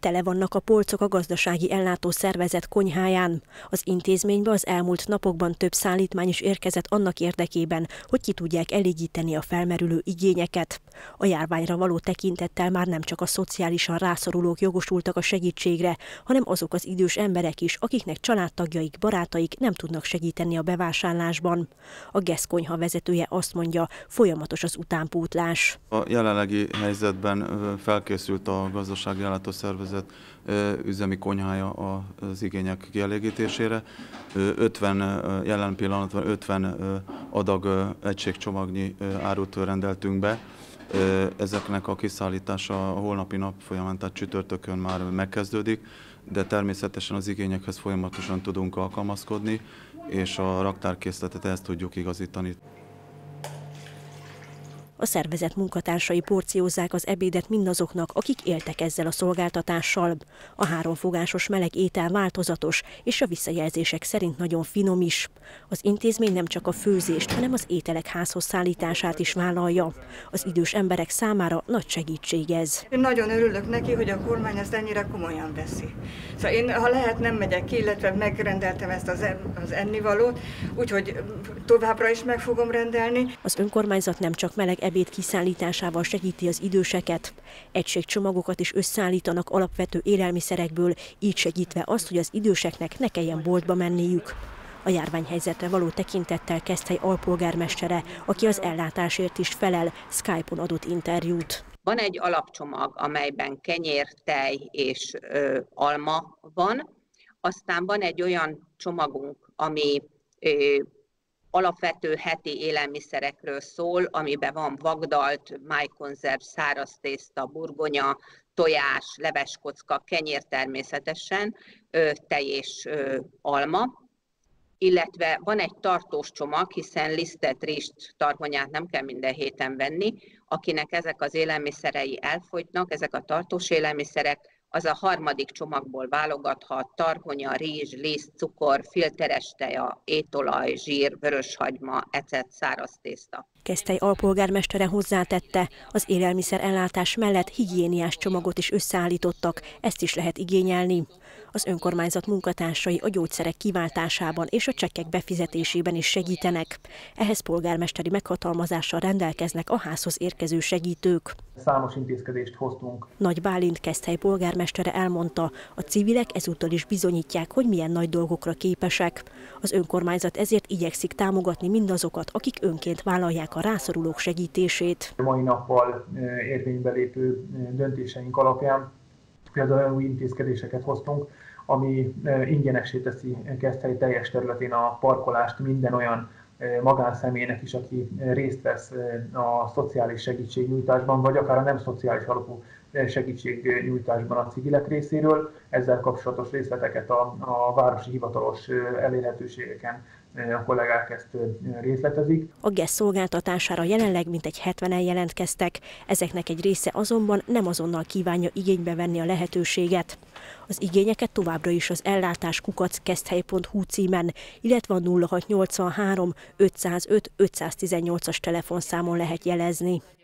Tele vannak a polcok a gazdasági ellátószervezet konyháján. Az intézménybe az elmúlt napokban több szállítmány is érkezett annak érdekében, hogy ki tudják elégíteni a felmerülő igényeket. A járványra való tekintettel már nem csak a szociálisan rászorulók jogosultak a segítségre, hanem azok az idős emberek is, akiknek családtagjaik, barátaik nem tudnak segíteni a bevásárlásban. A GESZ konyha vezetője azt mondja, folyamatos az utánpótlás. A jelenlegi helyzetben felkészült a gazdasági ellátószervezet üzemi konyhája az igények kielégítésére. 50, jelen pillanatban 50 adag egységcsomagnyi árut rendeltünk be. Ezeknek a kiszállítása a holnapi nap folyamán, tehát csütörtökön már megkezdődik, de természetesen az igényekhez folyamatosan tudunk alkalmazkodni, és a raktárkészletet ehhez tudjuk igazítani. A szervezet munkatársai porciózzák az ebédet mindazoknak, akik éltek ezzel a szolgáltatással. A háromfogásos meleg étel változatos, és a visszajelzések szerint nagyon finom is. Az intézmény nem csak a főzést, hanem az ételek házhoz szállítását is vállalja. Az idős emberek számára nagy segítség ez. Én nagyon örülök neki, hogy a kormány ezt ennyire komolyan veszi. Szóval én, ha lehet, nem megyek ki, illetve megrendeltem ezt az ennivalót, úgyhogy továbbra is meg fogom rendelni. Az önkormányzat nem csak meleg ebéd kiszállításával segíti az időseket. Egységcsomagokat is összeállítanak alapvető élelmiszerekből, így segítve azt, hogy az időseknek ne kelljen boltba menniük. A járványhelyzetre való tekintettel Keszthely alpolgármestere, aki az ellátásért is felel, Skype-on adott interjút. Van egy alapcsomag, amelyben kenyér, tej és alma van. Aztán van egy olyan csomagunk, ami alapvető heti élelmiszerekről szól, amiben van vagdalt, májkonzerv, száraz tészta, burgonya, tojás, leveskocka, kenyér természetesen, tej és alma. Illetve van egy tartós csomag, hiszen lisztet, rizst, tarhonyát nem kell minden héten venni. Akinek ezek az élelmiszerei elfogynak, ezek a tartós élelmiszerek, az a harmadik csomagból válogathat: tarhonya, rizs, liszt, cukor, filteres teja, étolaj, zsír, vöröshagyma, ecet, száraz tészta. Keszthely alpolgármestere hozzátette, az élelmiszer ellátás mellett higiéniás csomagot is összeállítottak, ezt is lehet igényelni. Az önkormányzat munkatársai a gyógyszerek kiváltásában és a csekkek befizetésében is segítenek. Ehhez polgármesteri meghatalmazással rendelkeznek a házhoz érkező segítők. Számos intézkedést hoztunk. Nagy Bálint Keszthely polgármestere elmondta, a civilek ezúttal is bizonyítják, hogy milyen nagy dolgokra képesek. Az önkormányzat ezért igyekszik támogatni mindazokat, akik önként vállalják a rászorulók segítését. A mai nappal érvénybe lépő döntéseink alapján például olyan új intézkedéseket hoztunk, ami ingyenessé teszi Keszthely teljes területén a parkolást minden olyan magánszemélynek is, aki részt vesz a szociális segítségnyújtásban, vagy akár a nem szociális alapú segítségnyújtásban a civilek részéről. Ezzel kapcsolatos részleteket a városi hivatalos elérhetőségeken a kollégák ezt részletezik. A GESZ szolgáltatására jelenleg mintegy 70-en jelentkeztek, ezeknek egy része azonban nem azonnal kívánja igénybe venni a lehetőséget. Az igényeket továbbra is az ellátás kukackeszthely.hu címen, illetve a 0683 505 518-as telefonszámon lehet jelezni.